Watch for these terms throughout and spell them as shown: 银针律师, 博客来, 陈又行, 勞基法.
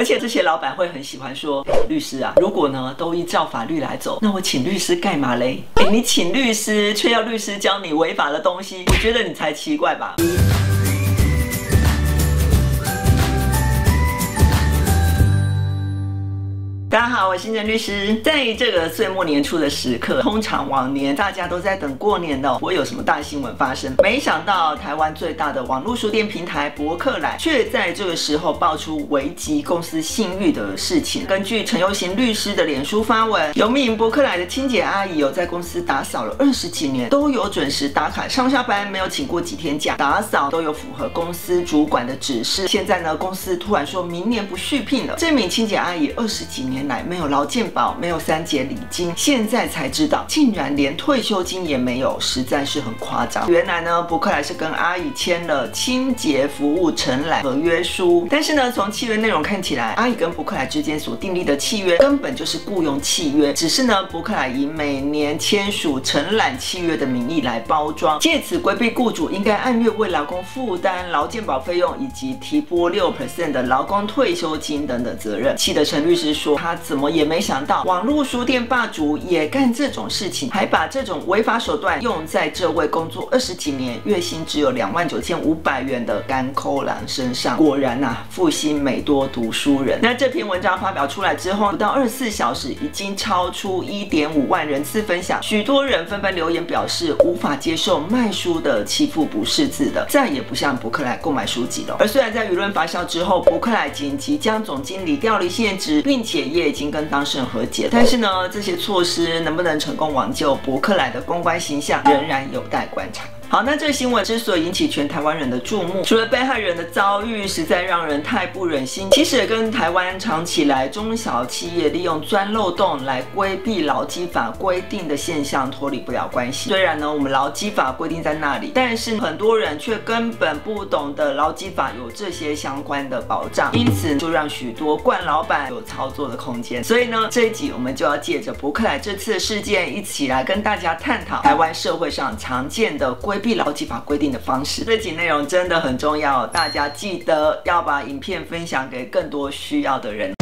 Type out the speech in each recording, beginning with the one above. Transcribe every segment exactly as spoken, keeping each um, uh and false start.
而且这些老板会很喜欢说，哎，律师啊，如果呢都依照法律来走，那我请律师干嘛嘞？哎，你请律师却要律师教你违法的东西，我觉得你才奇怪吧。 大家好，我是郑律师。在这个岁末年初的时刻，通常往年大家都在等过年的、哦、会有什么大新闻发生。没想到台湾最大的网络书店平台博客来，却在这个时候爆出危及公司信誉的事情。根据陈又行律师的脸书发文，有名博客来的清洁阿姨有在公司打扫了二十几年，都有准时打卡，上下班没有请过几天假，打扫都有符合公司主管的指示。现在呢，公司突然说明年不续聘了。这名清洁阿姨二十几年 来没有劳健保，没有三节礼金，现在才知道，竟然连退休金也没有，实在是很夸张。原来呢，博客来是跟阿姨签了清洁服务承揽合约书，但是呢，从契约内容看起来，阿姨跟博客来之间所订立的契约根本就是雇佣契约，只是呢，博客来以每年签署承揽契约的名义来包装，借此规避雇主应该按月为劳工负担劳健保费用以及提拨六 percent 的劳工退休金等等责任。气得陈律师说， 他怎么也没想到，网络书店霸主也干这种事情，还把这种违法手段用在这位工作二十几年、月薪只有两万九千五百元的甘扣郎身上。果然呐、啊，复兴美多读书人。那这篇文章发表出来之后，不到二十四小时，已经超出一点五万人次分享，许多人纷纷留言表示无法接受卖书的欺负不识字的，再也不向博客来购买书籍了。而虽然在舆论发酵之后，博客来紧急将总经理调离现职，并且也 也已经跟当事人和解，但是呢，这些措施能不能成功挽救博客来的公关形象，仍然有待观察。 好，那这个新闻之所以引起全台湾人的注目，除了被害人的遭遇实在让人太不忍心，其实也跟台湾长期以来中小企业利用钻漏洞来规避劳基法规定的现象脱离不了关系。虽然呢，我们劳基法规定在那里，但是很多人却根本不懂得劳基法有这些相关的保障，因此就让许多惯老板有操作的空间。所以呢，这一集我们就要借着博客来这次的事件，一起来跟大家探讨台湾社会上常见的规 规避劳基法规定的方式，这集内容真的很重要，大家记得要把影片分享给更多需要的人。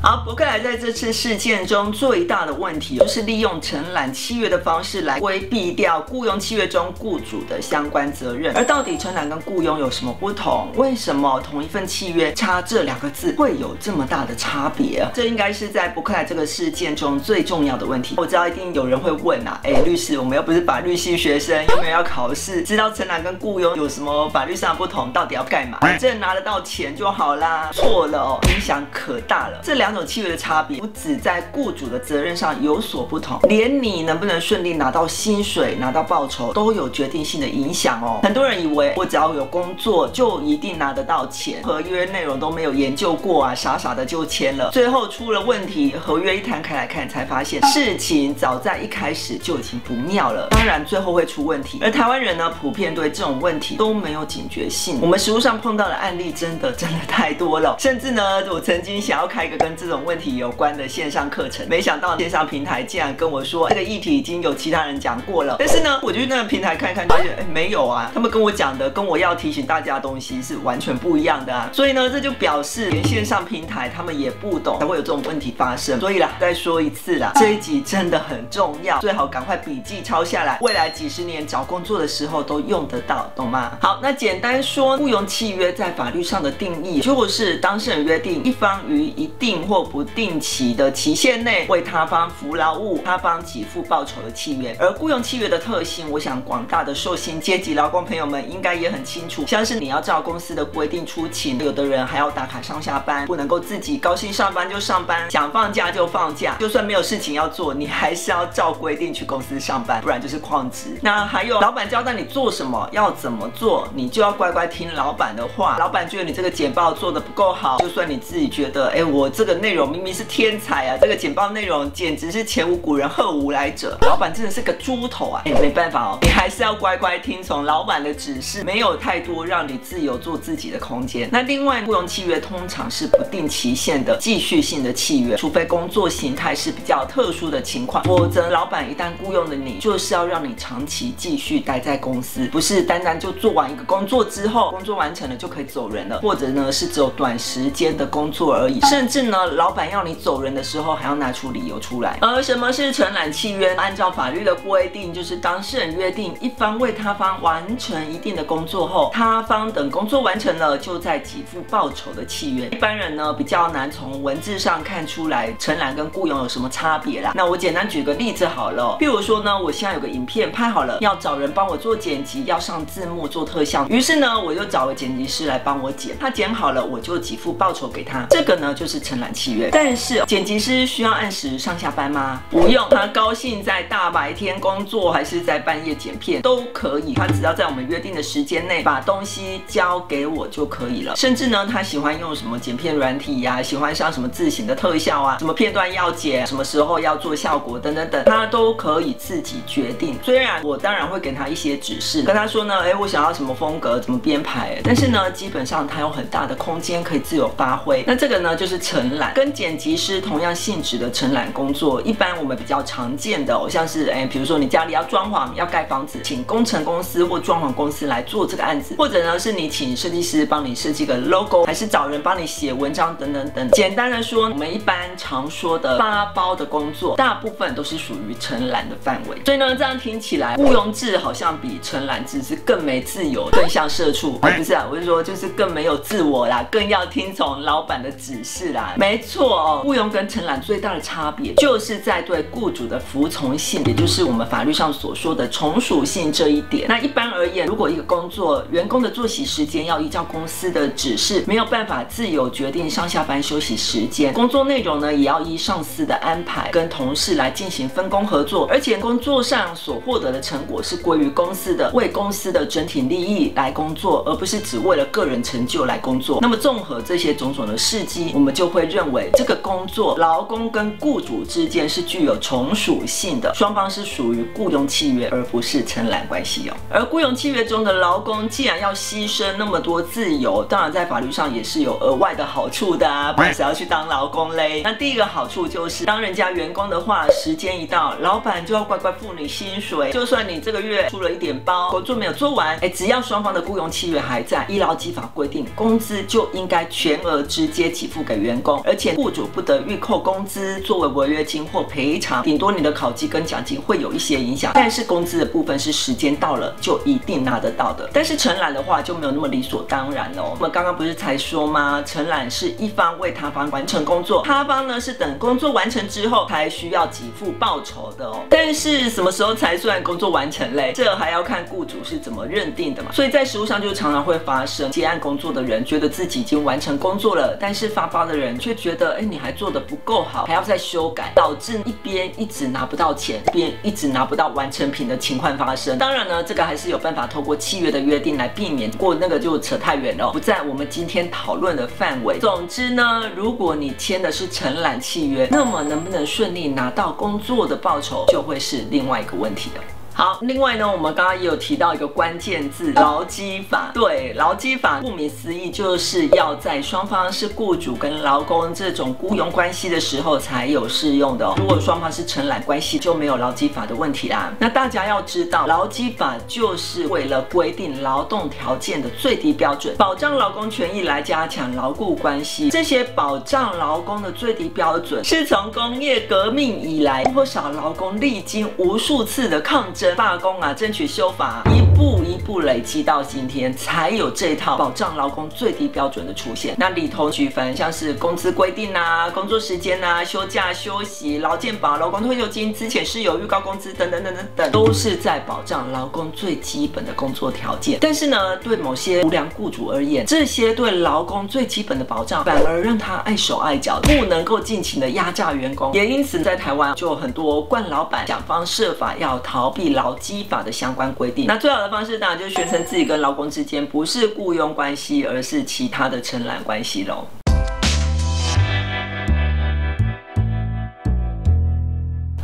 好，博客来在这次事件中最大的问题，就是利用承揽契约的方式来规避掉雇佣契约中雇主的相关责任。而到底承揽跟雇佣有什么不同？为什么同一份契约差这两个字会有这么大的差别？这应该是在博客来这个事件中最重要的问题。我知道一定有人会问啊，哎，律师，我们又不是法律系学生，又没有要考试，知道承揽跟雇佣有什么法律上的不同，到底要干嘛？反正拿得到钱就好啦。错了哦，影响可大了。这两种 契约的差别不只在雇主的责任上有所不同，连你能不能顺利拿到薪水、拿到报酬都有决定性的影响哦。很多人以为我只要有工作就一定拿得到钱，合约内容都没有研究过啊，傻傻的就签了，最后出了问题，合约一摊开来看才发现事情早在一开始就已经不妙了，当然最后会出问题。而台湾人呢，普遍对这种问题都没有警觉性，我们实务上碰到的案例真的真的太多了，甚至呢，我曾经想要开一个跟 这种问题有关的线上课程，没想到线上平台竟然跟我说这个议题已经有其他人讲过了。但是呢，我去那个平台看看，发现哎没有啊，他们跟我讲的跟我要提醒大家的东西是完全不一样的啊。所以呢，这就表示连线上平台他们也不懂，才会有这种问题发生。所以啦，再说一次啦，这一集真的很重要，最好赶快笔记抄下来，未来几十年找工作的时候都用得到，懂吗？好，那简单说，雇佣契约在法律上的定义就是当事人约定一方于一定 或不定期的期限内为他方服劳务、他方给付报酬的契约。而雇佣契约的特性，我想广大的受薪阶级劳工朋友们应该也很清楚。像是你要照公司的规定出勤，有的人还要打卡上下班，不能够自己高兴上班就上班，想放假就放假。就算没有事情要做，你还是要照规定去公司上班，不然就是旷职。那还有老板交代你做什么，要怎么做，你就要乖乖听老板的话。老板觉得你这个简报做得不够好，就算你自己觉得，哎，我这个内 容内容明明是天才啊，这个简报内容简直是前无古人后无来者，老板真的是个猪头啊！哎，没办法哦，你还是要乖乖听从老板的指示，没有太多让你自由做自己的空间。那另外，雇佣契约通常是不定期限的继续性的契约，除非工作形态是比较特殊的情况，否则老板一旦雇佣了你，就是要让你长期继续待在公司，不是单单就做完一个工作之后，工作完成了就可以走人了，或者呢是只有短时间的工作而已，甚至呢老板要你走人的时候还要拿出理由出来。而什么是承揽契约？按照法律的规定，就是当事人约定一方为他方完成一定的工作后，他方等工作完成了就再给付报酬的契约。一般人呢比较难从文字上看出来承揽跟雇佣有什么差别啦。那我简单举个例子好了，譬如说呢，我现在有个影片拍好了，要找人帮我做剪辑，要上字幕做特效，于是呢我就找了剪辑师来帮我剪，他剪好了我就给付报酬给他，这个呢就是承揽契约。但是剪辑师需要按时上下班吗？不用，他高兴在大白天工作还是在半夜剪片都可以，他只要在我们约定的时间内把东西交给我就可以了。甚至呢他喜欢用什么剪片软体呀、啊，喜欢上什么自行的特效啊，什么片段要剪，什么时候要做效果等等等，他都可以自己决定。虽然我当然会给他一些指示，跟他说呢，哎，我想要什么风格怎么编排，但是呢基本上他有很大的空间可以自由发挥。那这个呢就是承揽，跟剪辑师同样性质的承揽工作，一般我们比较常见的、哦、像是哎，比如说你家里要装潢要盖房子，请工程公司或装潢公司来做这个案子，或者呢是你请设计师帮你设计个 logo， 还是找人帮你写文章等等等。简单的说，我们一般常说的发包的工作，大部分都是属于承揽的范围。所以呢，这样听起来雇佣制好像比承揽制是更没自由，更像社畜。哎、不是啊，我是说就是更没有自我啦，更要听从老板的指示啦。没错哦，雇佣跟承揽最大的差别就是在对雇主的服从性，也就是我们法律上所说的从属性这一点。那一般而言，如果一个工作员工的作息时间要依照公司的指示，没有办法自由决定上下班休息时间，工作内容呢也要依上司的安排跟同事来进行分工合作，而且工作上所获得的成果是归于公司的，为公司的整体利益来工作，而不是只为了个人成就来工作。那么综合这些种种的事迹，我们就会认为这个工作劳工跟雇主之间是具有从属性的，双方是属于雇佣契约而不是承揽关系哦。而雇佣契约中的劳工既然要牺牲那么多自由，当然在法律上也是有额外的好处的啊，不然谁要去当劳工嘞？那第一个好处就是当人家员工的话，时间一到老板就要乖乖付你薪水，就算你这个月出了一点包，工作没有做完，哎，只要双方的雇佣契约还在，依劳基法规定工资就应该全额直接给付给员工，而且雇主不得预扣工资作为违约金或赔偿，顶多你的考绩跟奖金会有一些影响，但是工资的部分是时间到了就一定拿得到的。但是承揽的话就没有那么理所当然了哦。我们刚刚不是才说吗？承揽是一方为他方完成工作，他方呢是等工作完成之后才需要给付报酬的哦。但是什么时候才算工作完成嘞？这还要看雇主是怎么认定的嘛。所以在实务上就常常会发生，接案工作的人觉得自己已经完成工作了，但是发包的人却觉得，哎，你还做得不够好，还要再修改，导致一边一直拿不到钱，一边一直拿不到完成品的情况发生。当然呢，这个还是有办法透过契约的约定来避免，不过那个就扯太远了，不在我们今天讨论的范围。总之呢，如果你签的是承揽契约，那么能不能顺利拿到工作的报酬，就会是另外一个问题了。好，另外呢，我们刚刚也有提到一个关键字，劳基法。对，劳基法顾名思义就是要在双方是雇主跟劳工这种雇佣关系的时候才有适用的哦。如果双方是承揽关系，就没有劳基法的问题啦。那大家要知道，劳基法就是为了规定劳动条件的最低标准，保障劳工权益来加强劳雇关系。这些保障劳工的最低标准，是从工业革命以来，不少劳工历经无数次的抗争、罢工啊，争取修法，一步一步累积到今天，才有这套保障劳工最低标准的出现。那里头举凡像是工资规定啊、工作时间啊、休假、休息、劳健保、劳工退休金、之前是有预告工资等等等等等，都是在保障劳工最基本的工作条件。但是呢，对某些无良雇主而言，这些对劳工最基本的保障，反而让他碍手碍脚，不能够尽情的压榨员工。也因此，在台湾就有很多惯老板想方设法要逃避劳基法的相关规定。那最好的方式当然就是宣称自己跟劳工之间不是雇佣关系，而是其他的承揽关系喽。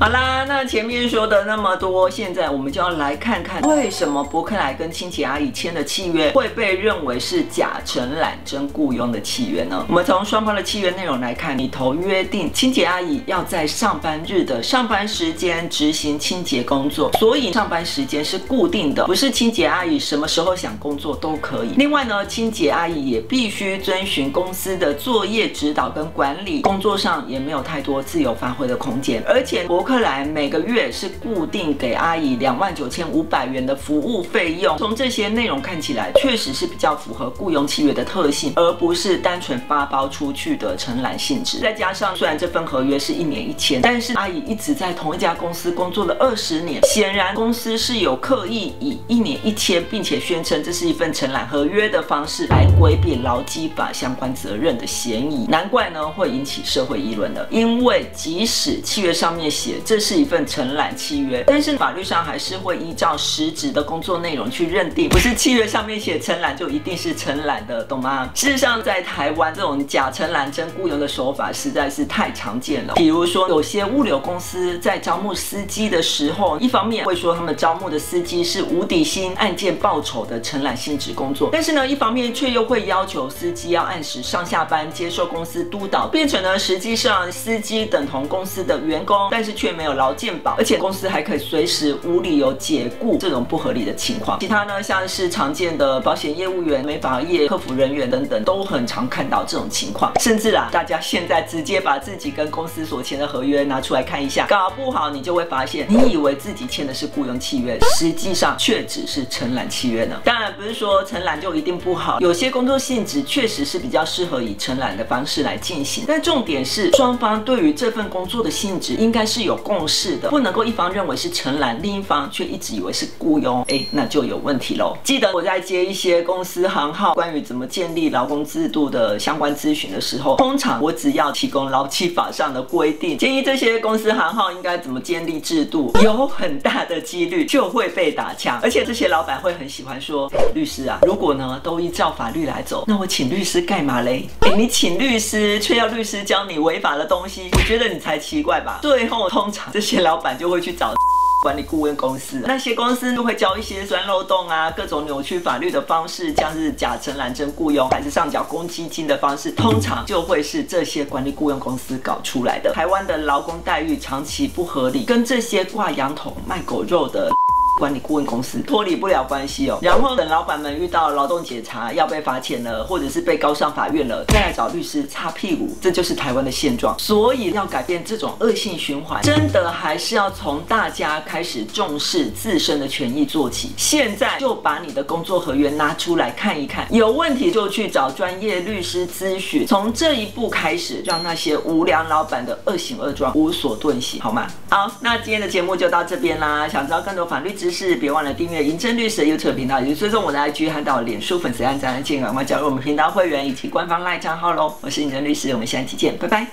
好啦，那前面说的那么多，现在我们就要来看看为什么伯克莱跟清崎阿姨签的契约会被认为是假承揽真雇佣的契约呢？我们从双方的契约内容来看，你头约定清洁阿姨要在上班日的上班时间执行清洁工作，所以上班时间是固定的，不是清洁阿姨什么时候想工作都可以。另外呢，清洁阿姨也必须遵循公司的作业指导跟管理，工作上也没有太多自由发挥的空间，而且伯克莱伯克莱每个月是固定给阿姨两万九千五百元的服务费用。从这些内容看起来，确实是比较符合雇佣契约的特性，而不是单纯发包出去的承揽性质。再加上，虽然这份合约是一年一签，但是阿姨一直在同一家公司工作了二十年，显然公司是有刻意以一年一签，并且宣称这是一份承揽合约的方式来规避劳基法相关责任的嫌疑。难怪呢会引起社会议论了，因为即使契约上面写。这是一份承揽契约，但是法律上还是会依照实质的工作内容去认定，不是契约上面写承揽就一定是承揽的，懂吗？事实上，在台湾这种假承揽真雇佣的手法实在是太常见了。比如说，有些物流公司在招募司机的时候，一方面会说他们招募的司机是无底薪、按件报酬的承揽性质工作，但是呢，一方面却又会要求司机要按时上下班，接受公司督导，变成呢，实际上司机等同公司的员工，但是却没有劳健保，而且公司还可以随时无理由解雇，这种不合理的情况。其他呢，像是常见的保险业务员、美发业客服人员等等，都很常看到这种情况。甚至啦，大家现在直接把自己跟公司所签的合约拿出来看一下，搞不好你就会发现，你以为自己签的是雇佣契约，实际上却只是承揽契约呢。当然不是说承揽就一定不好，有些工作性质确实是比较适合以承揽的方式来进行。但重点是，双方对于这份工作的性质应该是有共识的，不能够一方认为是承揽，另一方却一直以为是雇佣，哎，那就有问题喽。记得我在接一些公司行号关于怎么建立劳工制度的相关咨询的时候，通常我只要提供劳基法上的规定，建议这些公司行号应该怎么建立制度，有很大的几率就会被打枪，而且这些老板会很喜欢说，律师啊，如果呢都依照法律来走，那我请律师干嘛嘞？哎，你请律师却要律师教你违法的东西，我觉得你才奇怪吧。最后通常这些老板就会去找管理顾问公司，那些公司就会教一些钻漏洞啊，各种扭曲法律的方式，像是假承揽真雇佣，还是上缴公积金的方式，通常就会是这些管理雇佣公司搞出来的。台湾的劳工待遇长期不合理，跟这些挂羊头卖狗肉的管理顾问公司脱离不了关系哦。然后等老板们遇到劳动检查要被罚钱了，或者是被告上法院了，再来找律师擦屁股，这就是台湾的现状。所以要改变这种恶性循环，真的还是要从大家开始重视自身的权益做起。现在就把你的工作合约拿出来看一看，有问题就去找专业律师咨询，从这一步开始，让那些无良老板的恶行恶状无所遁形，好吗？好，那今天的节目就到这边啦。想知道更多法律知识知识，别忘了订阅银针律师的 YouTube 频道，也就是追踪我的 I G 和到脸书粉丝按赞按键，赶快加入我们频道会员以及官方 LINE 账号喽！我是银针律师，我们下期见，拜拜。